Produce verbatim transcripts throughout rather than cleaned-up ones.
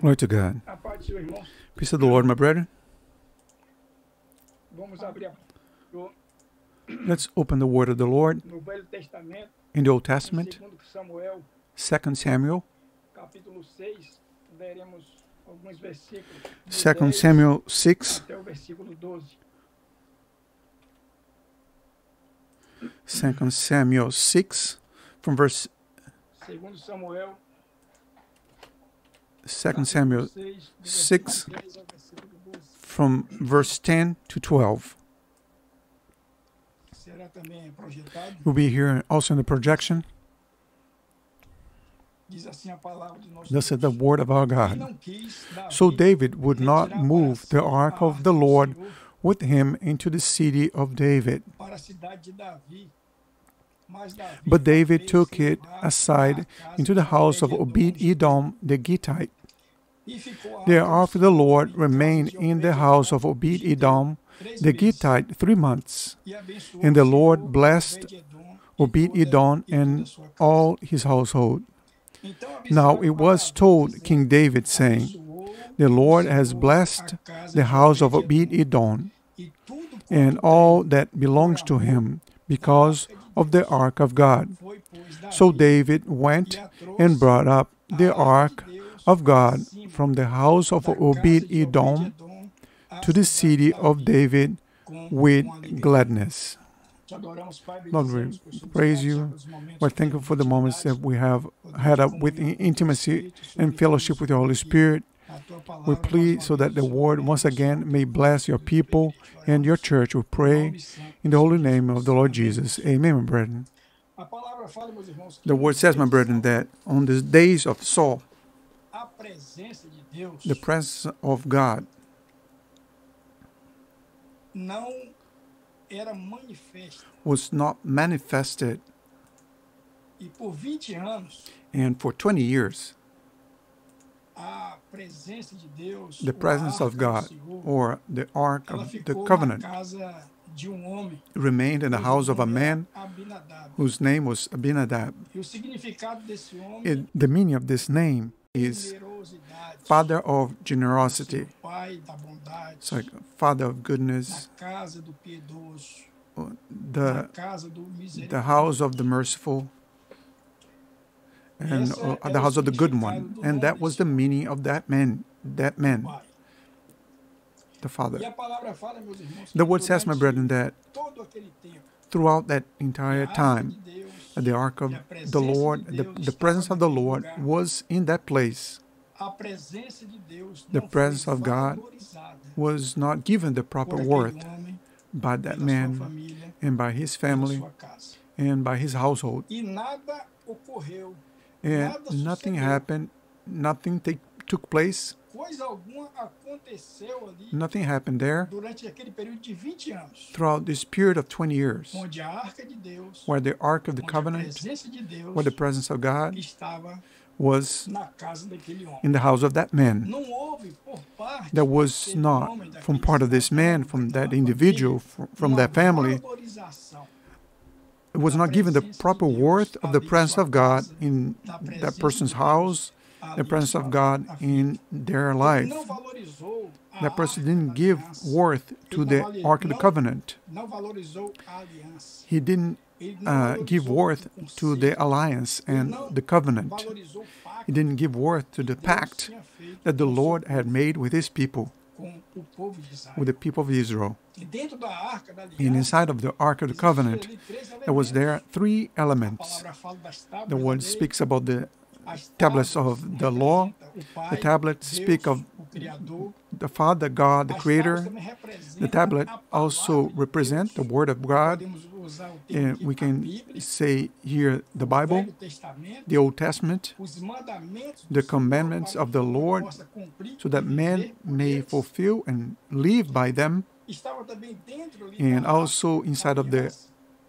Glory to God. Peace of the Lord, my brethren. Let's open the word of the Lord in the Old Testament, Second Samuel. Second Samuel six. Second Samuel six, from verse... Second Samuel six, from verse ten to twelve. We'll be here also in the projection. Thus said the word of our God. So David would not move the ark of the Lord with him into the city of David. But David took it aside into the house of Obed-Edom the Gittite. Thereafter the Lord remained in the house of Obed-Edom the Gittite three months, and the Lord blessed Obed-Edom and all his household. Now it was told King David, saying, "The Lord has blessed the house of Obed-Edom and all that belongs to him, because of the ark of God." So David went and brought up the ark of God from the house of Obed-Edom to the city of David with gladness. Lord, we praise you. We're thankful for the moments that we have had up with intimacy and fellowship with the Holy Spirit. We plead so that the word once again may bless your people and your church. We pray in the holy name of the Lord Jesus. Amen, my brethren. The word says, my brethren, that on the days of Saul, the presence of God was not manifested, and for twenty years the presence of God, or the Ark of the Covenant, remained in the house of a man whose name was Abinadab. And the meaning of this name is father of generosity. It's like father of goodness, the, the house of the merciful, and uh, the house of the good one. And that was the meaning of that man, that man, the father. The word says, my brethren, that throughout that entire time, the ark of the Lord, the, the presence of the Lord was in that place. The presence of God was not given the proper worth by that man and by his family and by his household. And nothing happened, nothing take, took place, nothing happened there throughout this period of twenty years, where the Ark of the Covenant, where the presence of God was in the house of that man. There was not, from part of this man, from that individual, from, from that family, it was not given the proper worth of the presence of God in that person's house, the presence of God in their life. That person didn't give worth to the Ark of the Covenant. He didn't uh, give worth to the alliance and the covenant. He didn't give worth to the pact that the Lord had made with his people, with the people of Israel. And inside of the Ark of the Covenant, there was there three elements. The word speaks about the tablets of the law. The tablets speak of the Father, God, the Creator. The tablet also represents the Word of God. And we can say here the Bible, the Old Testament, the commandments of the Lord, so that man may fulfill and live by them. And also inside of the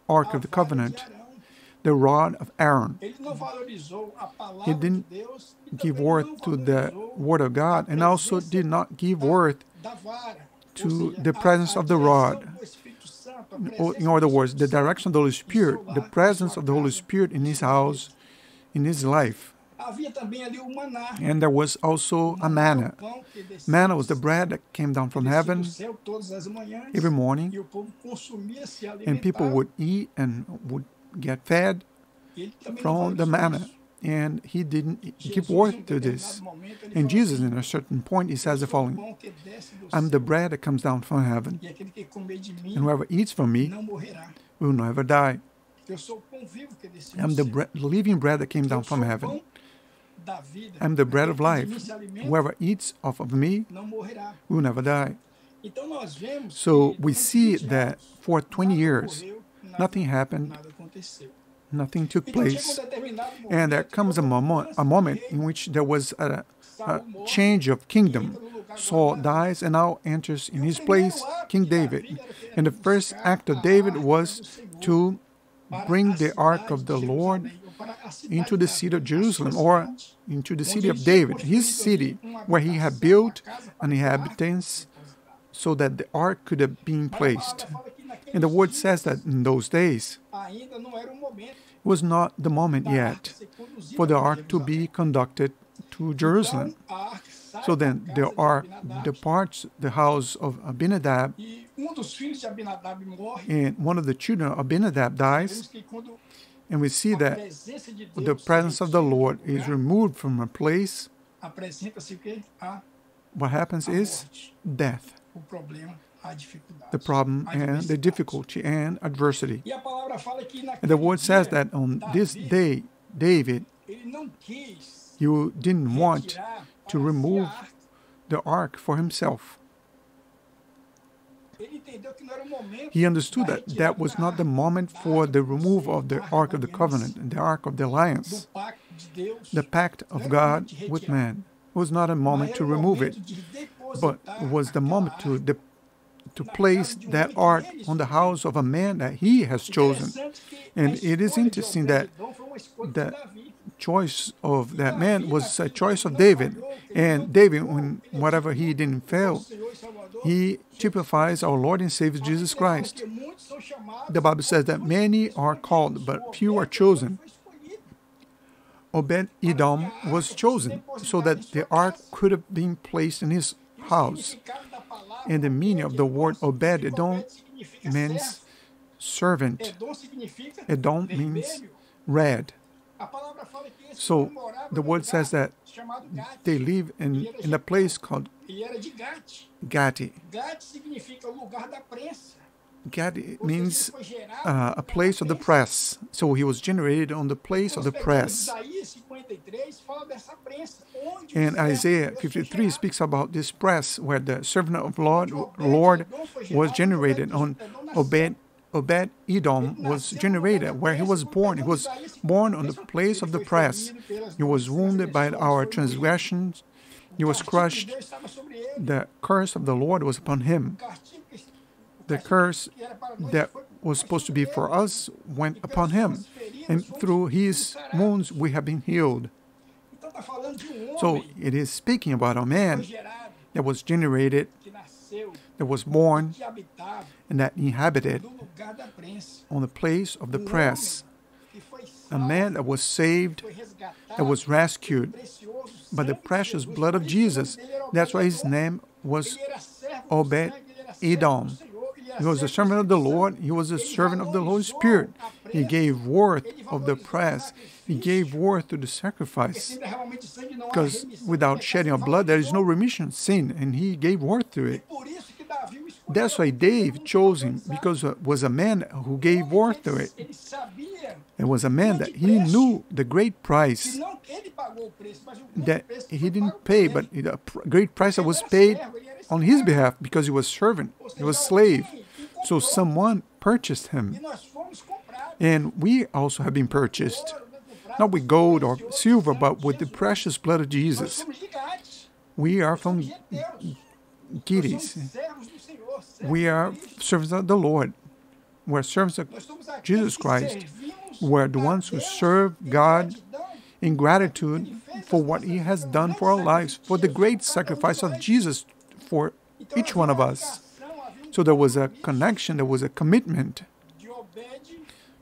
Ark of the Covenant, the rod of Aaron. He didn't give worth to the Word of God, and also did not give worth to the presence of the rod. In other words, the direction of the Holy Spirit, the presence of the Holy Spirit in his house, in his life. And there was also a manna. Manna was the bread that came down from heaven every morning, and people would eat and would get fed from the manna. And he didn't give worth to this. And Jesus, in a certain point, he says the following: I'm the bread that comes down from heaven, and whoever eats from me will never die. I'm the bre living bread that came down from heaven. I'm the bread of life. Whoever eats off of me will never die. So we see that for twenty years, nothing happened. Nothing took place. And there comes a moment, a moment in which there was a, a change of kingdom. Saul dies and now enters in his place King David. And the first act of David was to bring the Ark of the Lord into the city of Jerusalem, or into the city of David, his city, where he had built an inhabitants so that the Ark could have been placed. And the word says that in those days, it was not the moment yet for the Ark to be conducted to Jerusalem. So then the Ark departs the house of Abinadab, and one of the children of Abinadab dies, and we see that the presence of the Lord is removed from a place. What happens is death. The problem and the difficulty and adversity. And the word says that on this day, David, you didn't want to remove the ark for himself. He understood that that was not the moment for the removal of the Ark of the Covenant and the Ark of the Alliance, the pact of God with man. It was not a moment to remove it, but it was the moment to the to place that ark on the house of a man that he has chosen. And it is interesting that the choice of that man was a choice of David. And David, when whatever he didn't fail, he typifies our Lord and Savior Jesus Christ. The Bible says that many are called, but few are chosen. Obed-Edom was chosen so that the ark could have been placed in his house. And the meaning of the word Obed-Edom means servant. Edom means red. So the word says that they live in, in a place called Gati. Gati means uh, a place of the press. So he was generated on the place of the press. And Isaiah fifty-three speaks about this press where the servant of Lord, Lord was generated, on Obed, Obed-Edom was generated, where he was born. He was born on the place of the press. He was wounded by our transgressions. He was crushed. The curse of the Lord was upon him. The curse that was supposed to be for us went upon him, and through his wounds we have been healed. So it is speaking about a man that was generated, that was born, and that inhabited on the place of the press. A man that was saved, that was rescued by the precious blood of Jesus. That's why his name was Obed-Edom. He was a servant of the Lord. He was a servant of the Holy Spirit. He gave worth of the press. He gave worth to the sacrifice. Because without shedding of blood, there is no remission of sin. And he gave worth to it. That's why David chose him, because it was a man who gave worth to it. It was a man that he knew the great price that he didn't pay, but the great price that was paid on his behalf, because he was servant, he was slave. So someone purchased him. And we also have been purchased, not with gold or silver, but with the precious blood of Jesus. We are from Gades. We are servants of the Lord. We are servants of Jesus Christ. We are the ones who serve God in gratitude for what He has done for our lives, for the great sacrifice of Jesus for each one of us. So there was a connection, there was a commitment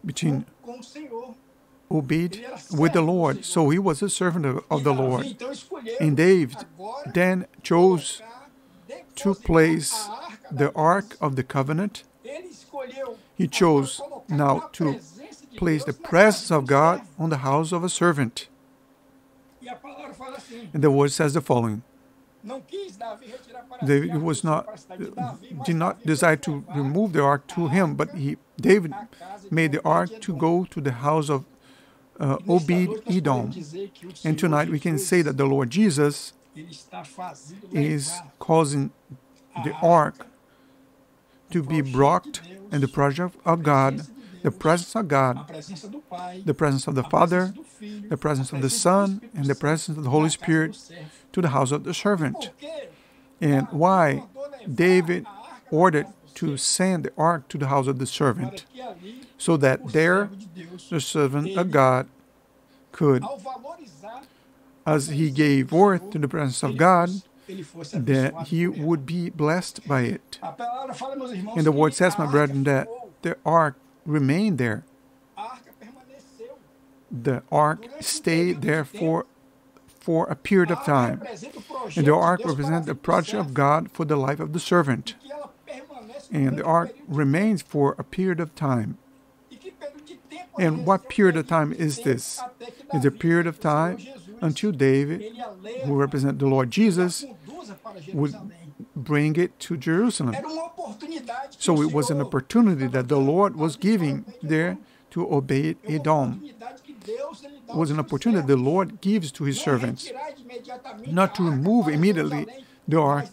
between obeyed with the Lord, so he was a servant of, of the Lord. And David then chose to place the Ark of the Covenant. He chose now to place the presence of God on the house of a servant. And the word says the following: David was not, did not desire to remove the ark to him, but he, David made the ark to go to the house of uh, Obed-Edom. And tonight we can say that the Lord Jesus is causing the ark to be brought, and the project of God, the presence of God, the presence of the Father, the presence of the Son, and the presence of the Holy Spirit to the house of the servant. And why David ordered to send the ark to the house of the servant, so that there the servant of God could, as he gave worth to the presence of God, that he would be blessed by it. And the word says, my brethren, that the ark remained there. The ark stayed there for, for a period of time. And the ark represents the project of God for the life of the servant. And the ark remains for a period of time. And what period of time is this? It's a period of time until David, who represents the Lord Jesus, would bring it to Jerusalem. So it was an opportunity that the Lord was giving there to obey Edom. It was an opportunity the Lord gives to his servants, not to remove immediately the ark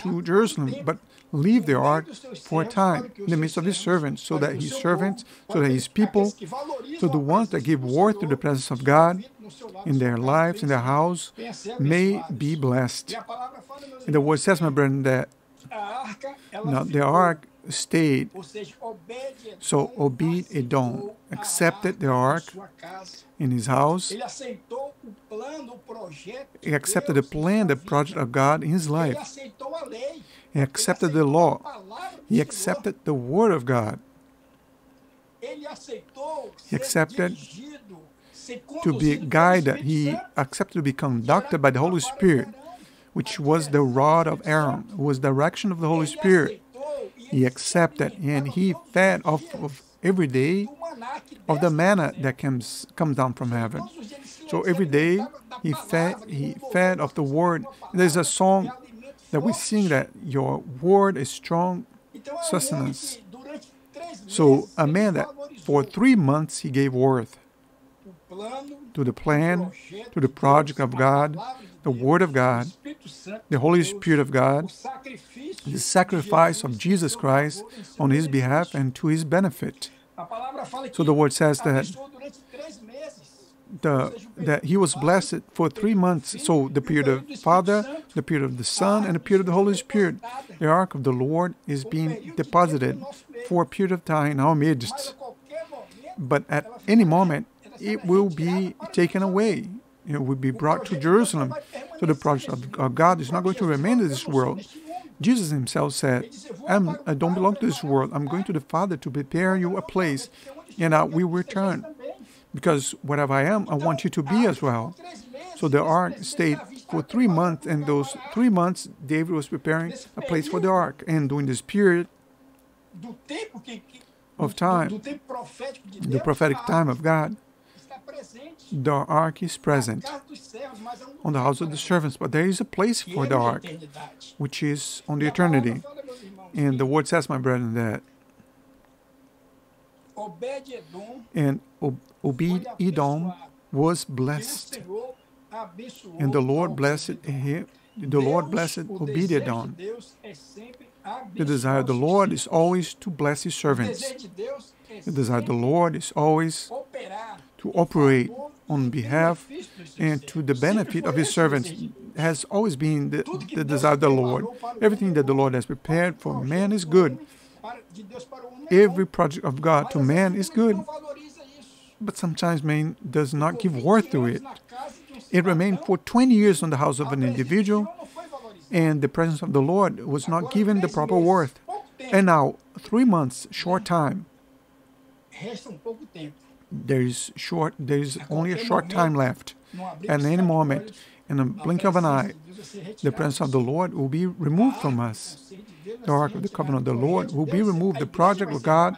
to Jerusalem, but leave the ark for a time in the midst of his servants, so that his servants, so that his people, so the ones that give worth to the presence of God in their lives, in their house, may be blessed. And the word says, my brethren, that now the ark stayed. So Obed-Edom accepted the ark in his house. He accepted the plan, the project of God in his life. He accepted the law. He accepted the word of God. He accepted to be guided. He accepted to be conducted by the Holy Spirit, which was the rod of Aaron, was the direction of the Holy Spirit. He accepted and he fed off of every day of the manna that comes, comes down from heaven. So every day he fed, he fed off the word. There's a song that we sing that your word is strong sustenance. So a man that for three months he gave worth to the plan, to the project of God, the Word of God, the Holy Spirit of God, the sacrifice of Jesus Christ on his behalf and to his benefit. So the Word says that, the, that he was blessed for three months. So the period of the Father, the period of the Son, and the period of the Holy Spirit. The Ark of the Lord is being deposited for a period of time in our midst. But at any moment, it will be taken away. It will be brought to Jerusalem. So the project of God is not going to remain in this world. Jesus himself said, I'm, I don't belong to this world. I'm going to the Father to prepare you a place, and I will return. Because whatever I am, I want you to be as well. So the ark stayed for three months, and those three months, David was preparing a place for the ark. And during this period of time, the prophetic time of God, the ark is present on the house of the servants, but there is a place for the ark, which is on the eternity. And the word says, my brethren, that and Obed-Edom was blessed, and the Lord blessed him. The Lord blessed Obed-Edom. The desire of the Lord is always to bless his servants. The desire of the Lord is always to operate on behalf and to the benefit of his servants. Has always been the, the desire of the Lord. Everything that the Lord has prepared for man is good. Every project of God to man is good. But sometimes man does not give worth to it. It remained for twenty years on the house of an individual, and the presence of the Lord was not given the proper worth. And now, three months, short time, there's short, there's only a short time left. At any moment, in a blink of an eye, the presence of the Lord will be removed from us. The Ark of the Covenant of the Lord will be removed. The project of God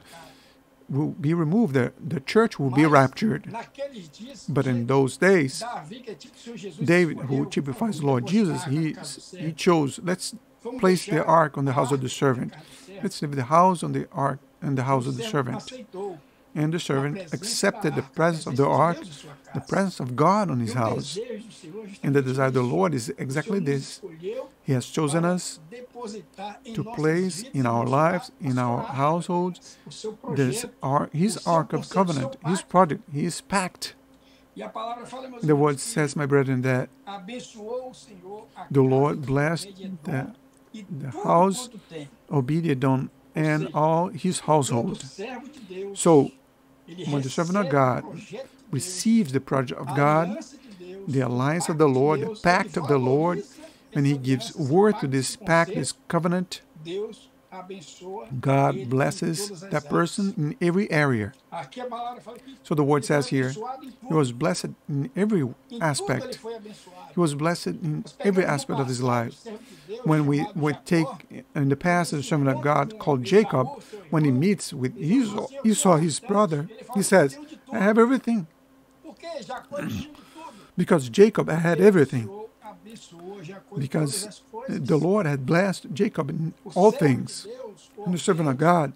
will be removed. The, the church will be raptured. But in those days, David, who typifies the Lord Jesus, he, he chose, let's place the ark on the house of the servant. Let's leave the house on the ark and the house of the servant. And the servant accepted the presence of the ark, the presence of God on his house. And the desire of the Lord is exactly this. He has chosen us to place in our lives, in our households, this ark, his ark of covenant, his project, his pact. The word says, my brethren, that the Lord blessed the, the house of Obed-Edom and all his household. So, when the servant of God receives the project of God, the alliance of the Lord, the pact of the Lord, and he gives word to this pact, this covenant, God blesses that person in every area. So the word says here, he was blessed in every aspect. He was blessed in every aspect of his life. When we, we take in the past the servant of God called Jacob, when he meets with Esau, Esau, his brother, he says, I have everything. Because Jacob had everything. Because the Lord had blessed Jacob in all things. And the servant of God,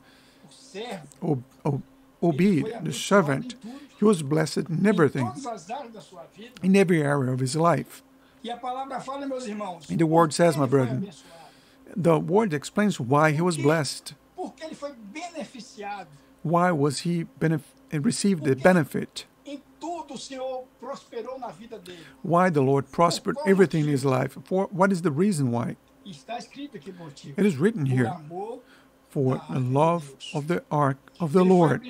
Ob Ob Obed, the servant, he was blessed in everything, in every area of his life. And the word says, my brethren, the word explains why he was blessed. Why was he received the benefit? Why the Lord prospered everything in his life? For what is the reason why? It is written here, for the love of the ark of the Lord.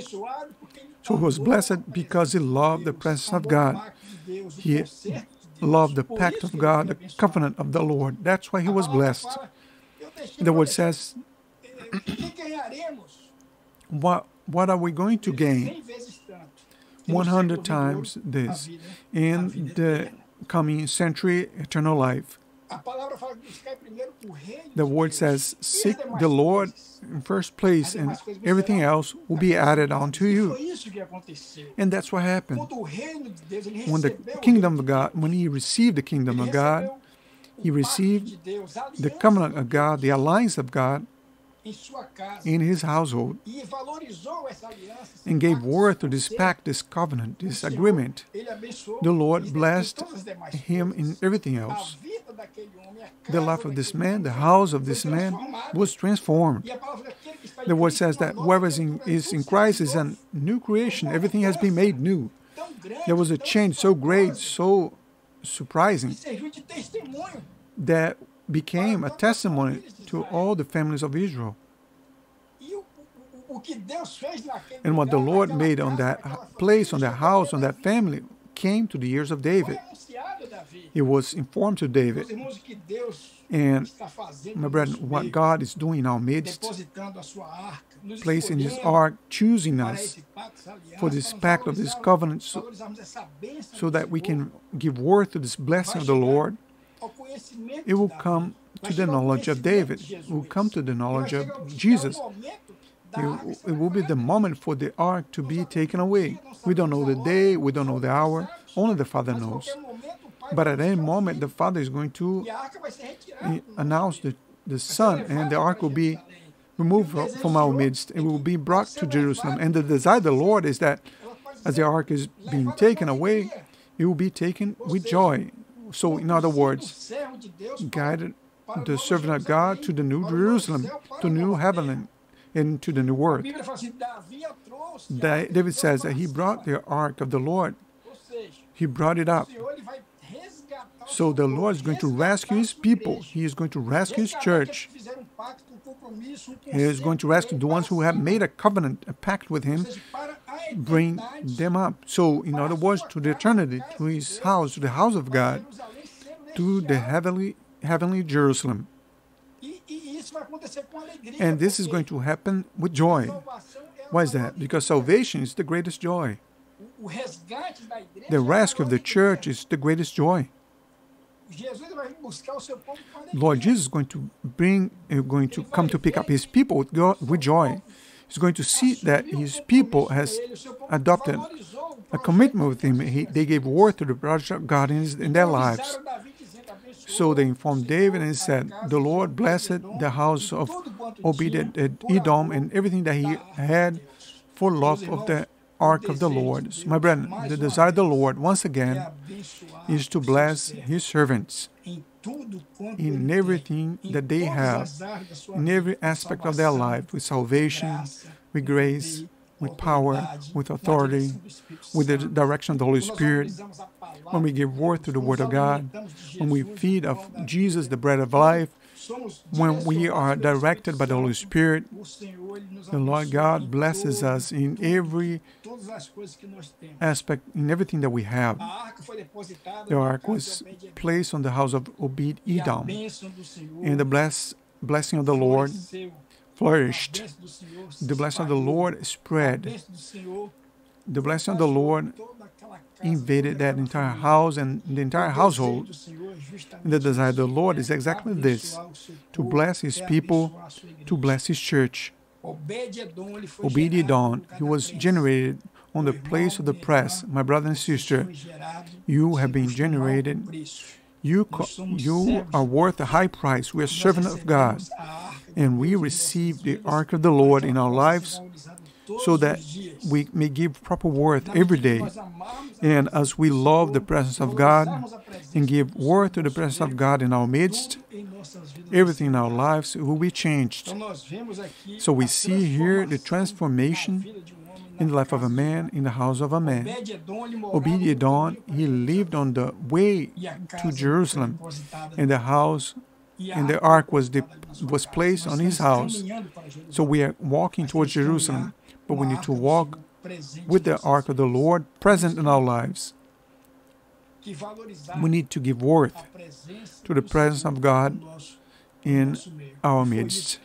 So he was blessed because he loved the presence of God. He loved the pact of God, the covenant of the Lord. That's why he was blessed. The word says, what, what are we going to gain? one hundred times this in the coming century, eternal life. The word says, seek the Lord in first place and everything else will be added on to you. And that's what happened. When the kingdom of God, when he received the kingdom of God, he received the covenant of God, the alliance of God, in his household, and gave word to this pact, this covenant, this agreement. The Lord blessed him in everything else. The life of this man, the house of this man, was transformed. The word says that whoever is in, is in Christ is a new creation. Everything has been made new. There was a change so great, so surprising, that became a testimony to all the families of Israel. And what the Lord made on that place, on that house, on that family, came to the ears of David. It was informed to David. And, my brethren, what God is doing in our midst, placing His ark, choosing us for this pact of this covenant, so, so that we can give word to this blessing of the Lord. It will come to the knowledge of David. It will come to the knowledge of Jesus. It, it will be the moment for the ark to be taken away. We don't know the day, we don't know the hour, only the Father knows. But at any moment, the Father is going to announce the, the Son, and the ark will be removed from our midst. It will be brought to Jerusalem. And the desire of the Lord is that as the ark is being taken away, it will be taken with joy. So, in other words, guided the servant of God to the new Jerusalem, to new heaven, and to the new earth. David says that he brought the ark of the Lord. He brought it up. So the Lord is going to rescue His people. He is going to rescue His church. He is going to rescue the ones who have made a covenant, a pact with Him, bring them up. So, in other words, to the eternity, to His house, to the house of God, to the heavenly, heavenly Jerusalem. And this is going to happen with joy. Why is that? Because salvation is the greatest joy. The rescue of the church is the greatest joy. Lord Jesus is going to bring, uh, going to come to pick up his people with, God, with joy. He's going to see that his people has adopted a commitment with him. He, they gave worth to the project of God in, in their lives. So they informed David and said, "The Lord blessed the house of obedient Edom and everything that he had for love of the ark of the Lord." So, my brethren, the desire of the Lord, once again, is to bless his servants in everything that they have, in every aspect of their life, with salvation, with grace, with power, with authority, with the direction of the Holy Spirit. When we give worth to the Word of God, when we feed of Jesus, the bread of life, when we are directed by the Holy Spirit, the Lord God blesses us in every aspect, in everything that we have. The ark was placed on the house of Obed Edom, and the bless, blessing of the Lord flourished. The blessing of the Lord spread. The blessing of the Lord invaded that entire house and the entire household. And the desire of the Lord is exactly this, to bless his people, to bless his church. Obed Edom, he was generated on the place of the press. My brother and sister, you have been generated. You, you are worth a high price. We are servants of God. And we receive the ark of the Lord in our lives, so that we may give proper worth every day. And as we love the presence of God and give worth to the presence of God in our midst, everything in our lives will be changed. So we see here the transformation in the life of a man, in the house of a man. Obed Edom, he lived on the way to Jerusalem, in the house, and the ark was, was placed on his house. So we are walking towards Jerusalem. But we need to walk with the ark of the Lord present in our lives. We need to give worth to the presence of God in our midst.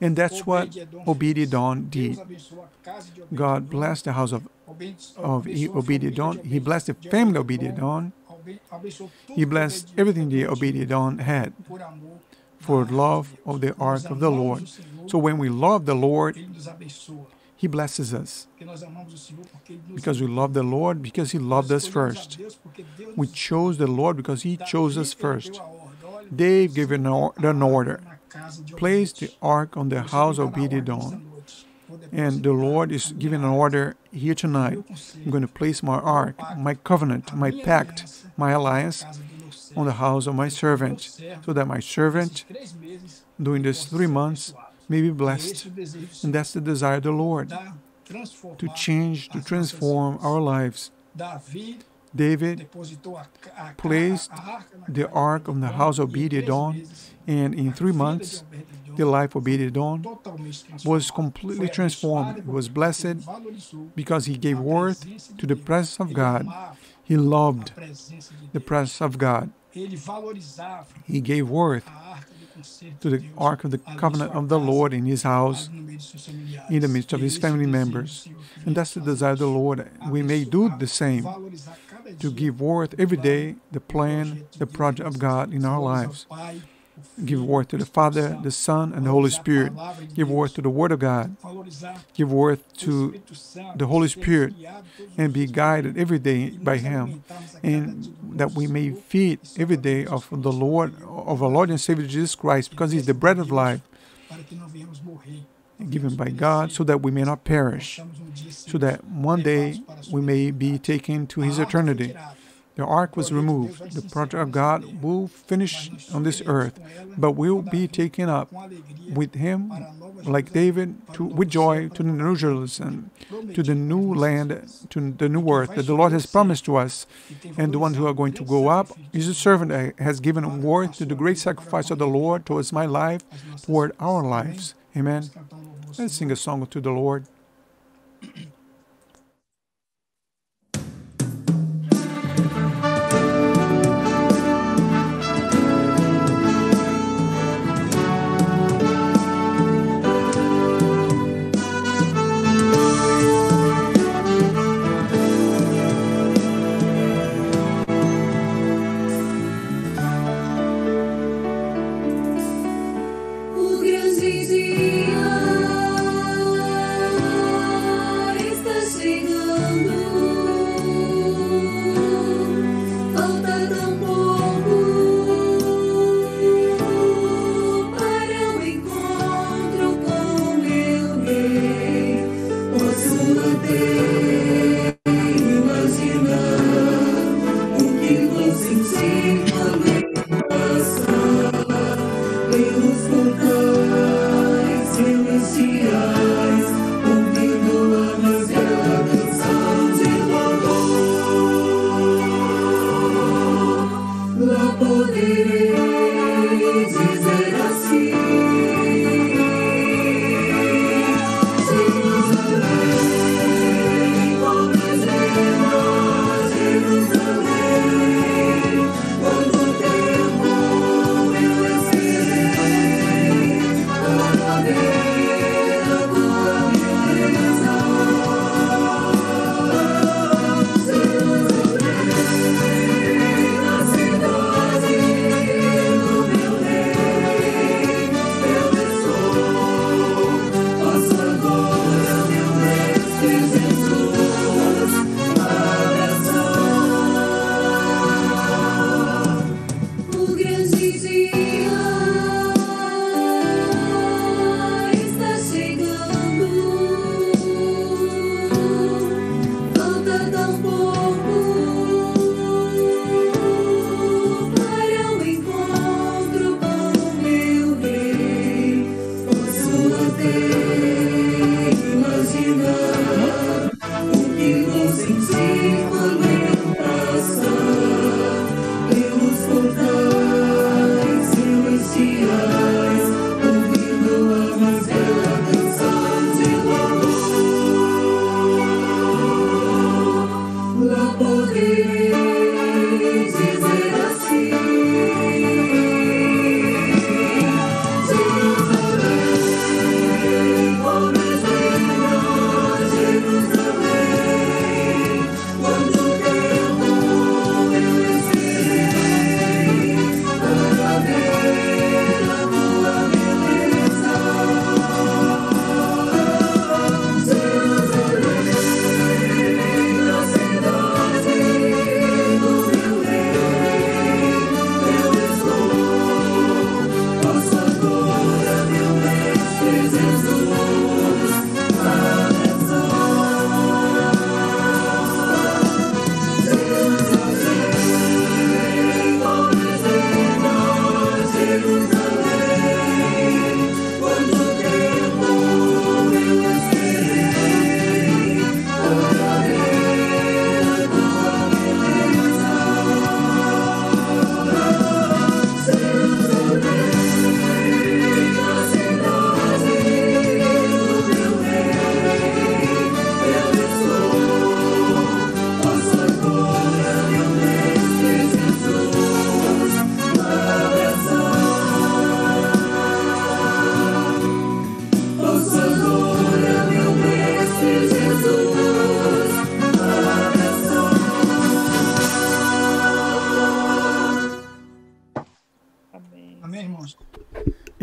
And that's what Obed Edom did. God blessed the house of, of Obed Edom. He blessed the family of Obed Edom. He blessed everything the Obed Edom had for love of the ark of the Lord. So when we love the Lord, He blesses us, because we love the Lord, because He loved us first. We chose the Lord because He chose us first. Dave gave an, or an order, place the ark on the house of Obed Edom. And the Lord is giving an order here tonight. I'm going to place my ark, my covenant, my pact, my alliance on the house of my servant, so that my servant, during these three months, may be blessed. And that's the desire of the Lord, to change, to transform our lives. David placed the ark on the house of Obed Edom, and in three months, the life of Obed Edom was completely transformed. It was blessed because he gave worth to the presence of God. He loved the presence of God. He gave worth to the ark of the covenant of the Lord in his house, in the midst of his family members. And that's the desire of the Lord. We may do the same, to give worth every day, the plan, the project of God in our lives. Give worth to the Father, the Son, and the Holy Spirit. Give worth to the Word of God. Give worth to the Holy Spirit, and be guided every day by Him, and that we may feed every day of the Lord, of our Lord and Savior Jesus Christ, because He is the bread of life, given by God, so that we may not perish, so that one day we may be taken to His eternity. The ark was removed. The project of God will finish on this earth, but will be taken up with Him, like David, to, with joy to the New Jerusalem, to the new land, to the new earth that the Lord has promised to us. And the ones who are going to go up is a servant that has given worth to the great sacrifice of the Lord towards my life, toward our lives. Amen. Let's sing a song to the Lord.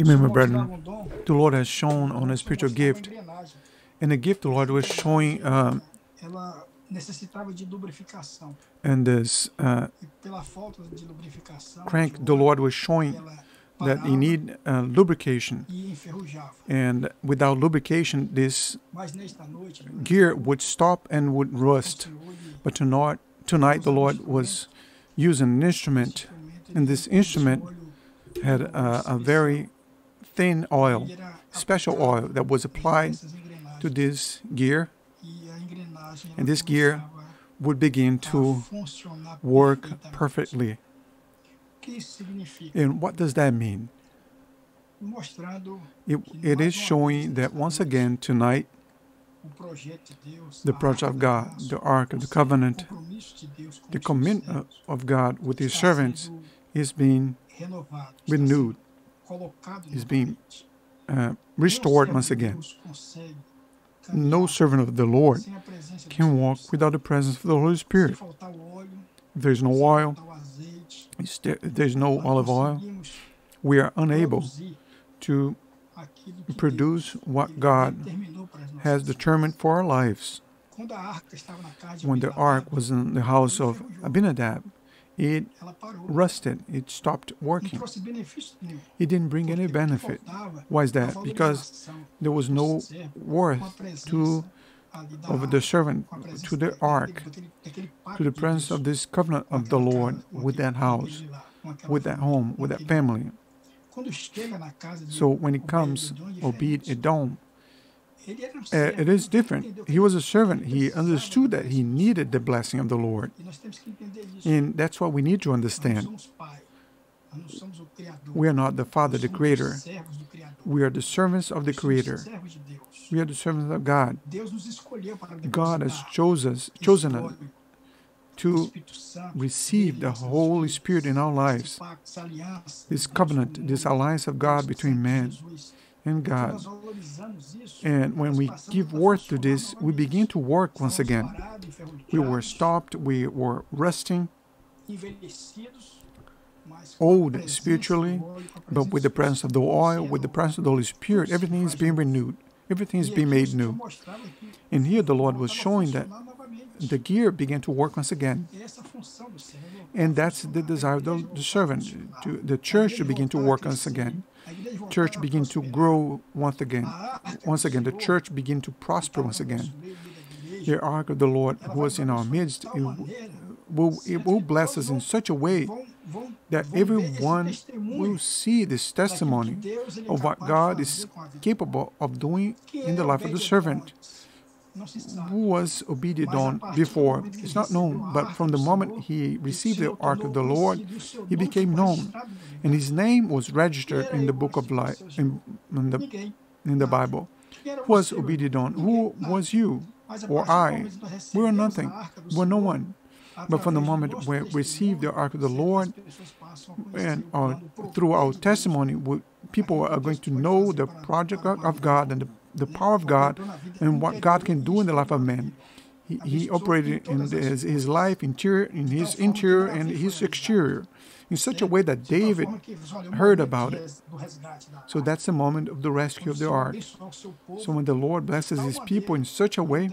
Remember, brethren, the Lord has shown on a spiritual gift, and the gift the Lord was showing, um, and this uh, crank the Lord was showing that he need uh, lubrication, and without lubrication this gear would stop and would rust. But tonight, tonight the Lord was using an instrument, and this instrument had a, a very thin oil, special oil that was applied to this gear, and this gear would begin to work perfectly. And what does that mean? It, it is showing that once again tonight the project of God, the Ark of the Covenant, the commitment of God with His servants is being renewed, is being uh, restored once again. No servant of the Lord can walk without the presence of the Holy Spirit. If there's no oil, if there's no olive oil, we are unable to produce what God has determined for our lives. When the ark was in the house of Abinadab, it rusted, it stopped working. It didn't bring any benefit. Why is that? Because there was no worth to of the servant to the ark, to the presence of this covenant of the Lord with that house, with that home, with that family. So when he comes, Obed-Edom, it is different. He was a servant. He understood that he needed the blessing of the Lord. And that's what we need to understand. We are not the Father, the Creator. We are the servants of the Creator. We are the servants of God. God has chosen us, chosen us to receive the Holy Spirit in our lives, this covenant, this alliance of God between man and God. And when we give worth to this, we begin to work once again. We were stopped, we were resting, old spiritually, but with the presence of the oil, with the presence of the Holy Spirit, everything is being renewed, everything is being made new. And here the Lord was showing that the gear began to work once again. And that's the desire of the, the servant, to, the church to begin to work once again. Church begin to grow once again. Once again, the church begin to prosper once again. The ark of the Lord who was in our midst, it will, it will bless us in such a way that everyone will see this testimony of what God is capable of doing in the life of the servant who was Obed-Edom before. It's not known, but from the moment he received the ark of the Lord, he became known, and his name was registered in the book of life, in, in, the, in the Bible. Who was Obed-Edom? Who was you or I? We are nothing. We are no one. But from the moment we received the ark of the Lord, and our, through our testimony, we, people are going to know the project of God and the the power of God and what God can do in the life of man. He, he operated in his, his life, interior, in his interior and his exterior in such a way that David heard about it. So that's the moment of the rescue of the ark. So when the Lord blesses his people in such a way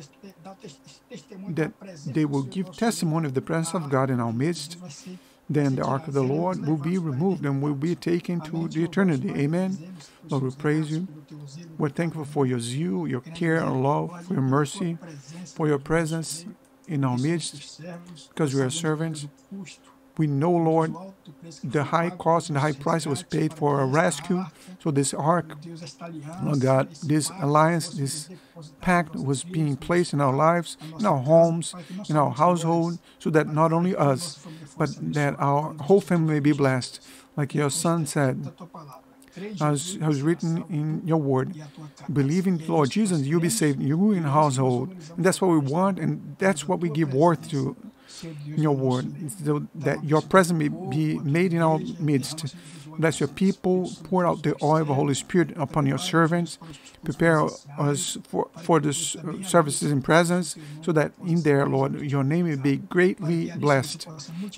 that they will give testimony of the presence of God in our midst, then the ark of the Lord will be removed and will be taken to the eternity. Amen. Lord, we praise you. We're thankful for your zeal, your care, and love, for your mercy, for your presence in our midst, because we are servants. We know, Lord, the high cost and the high price was paid for a rescue. So this ark, Lord God, this alliance, this pact was being placed in our lives, in our homes, in our household, so that not only us, but that our whole family may be blessed. Like your son said, as was written in your word, believe in the Lord Jesus, you'll be saved, you and household. And that's what we want, and that's what we give worth to. In your word, so that your presence may be made in our midst. Bless your people, pour out the oil of the Holy Spirit upon your servants, prepare us for, for the services in presence, so that in there, Lord, your name may be greatly blessed,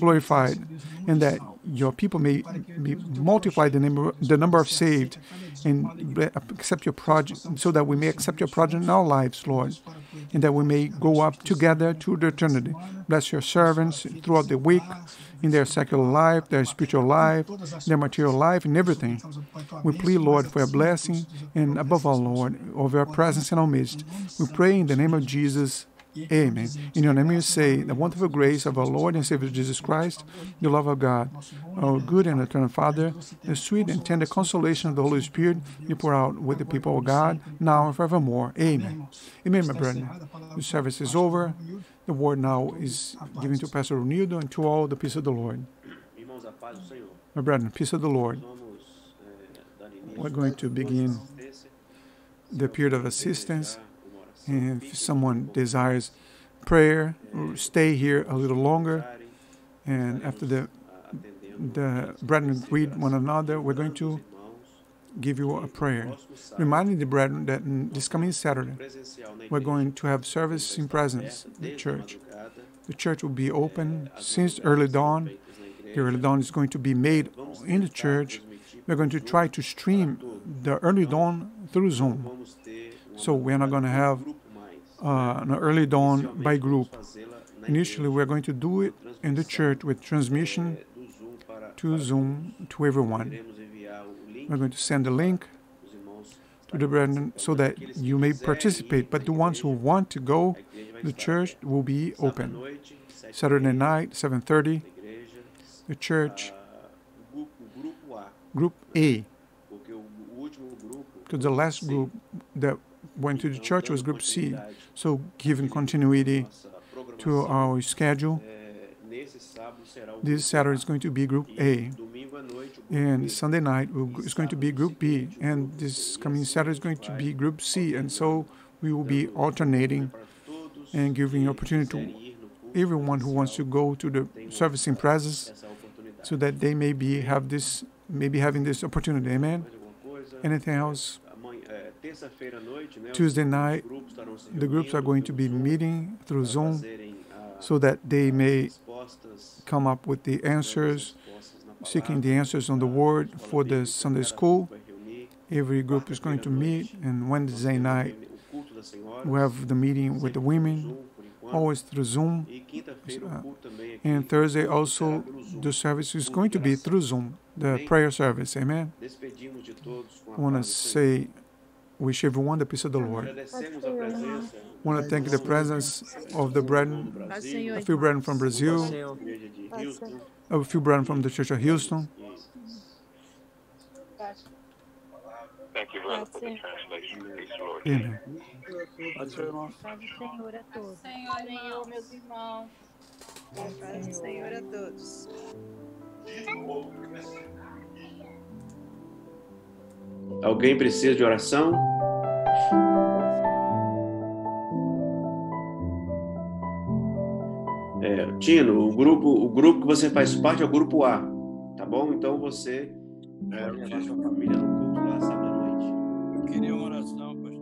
glorified, and that your people may, may multiply the number, the number of saved, and accept your project, so that we may accept your project in our lives, Lord, and that we may go up together to the eternity. Bless your servants throughout the week, in their secular life, their spiritual life, their material life, and everything. We plead, Lord, for your blessing, and above all, Lord, over your presence in our midst. We pray in the name of Jesus. Amen. In your name we say, the wonderful grace of our Lord and Savior Jesus Christ, the love of God, our good and eternal Father, the sweet and tender consolation of the Holy Spirit, you pour out with the people of God, now and forevermore. Amen. Amen, my brethren. The service is over. The word now is given to Pastor Ronildo and to all the peace of the Lord. My brethren, peace of the Lord. We're going to begin the period of assistance. And if someone desires prayer, stay here a little longer. And after the, the brethren greet one another, we're going to give you a prayer. Reminding the brethren that this coming Saturday, we're going to have service in presence, the church. The church will be open since early dawn. The early dawn is going to be made in the church. We're going to try to stream the early dawn through Zoom. So we are not going to have uh, an early dawn by group. Initially, we are going to do it in the church with transmission to Zoom to everyone. We are going to send the link to the brethren so that you may participate, but the ones who want to go, the church will be open. Saturday night, seven thirty, the church, Group A, because the last group that went to the church was Group C, so giving continuity to our schedule, this Saturday is going to be Group A, and Sunday night is going to be Group B, and this coming Saturday is going to be Group C, and so we will be alternating and giving opportunity to everyone who wants to go to the service in presence so that they may be have this, maybe having this opportunity. Amen? Anything else? Tuesday night, the groups are going to be meeting through Zoom so that they may come up with the answers, seeking the answers on the word for the Sunday school. Every group is going to meet, and Wednesday night we have the meeting with the women, always through Zoom. And Thursday also the service is going to be through Zoom, the prayer service. Amen? I want to say, wish everyone the peace of the Lord. I want to thank the presence of the brethren, a few brethren from Brazil, a few brethren from the Church of Houston. Thank you, brother, for the translation. Praise the Lord. Amen. Alguém precisa de oração? É, Tino, o grupo, o grupo que você faz parte é o grupo A, tá bom? Então você é, levar sua família no culto lá sábado à noite. Eu queria uma oração, pastor.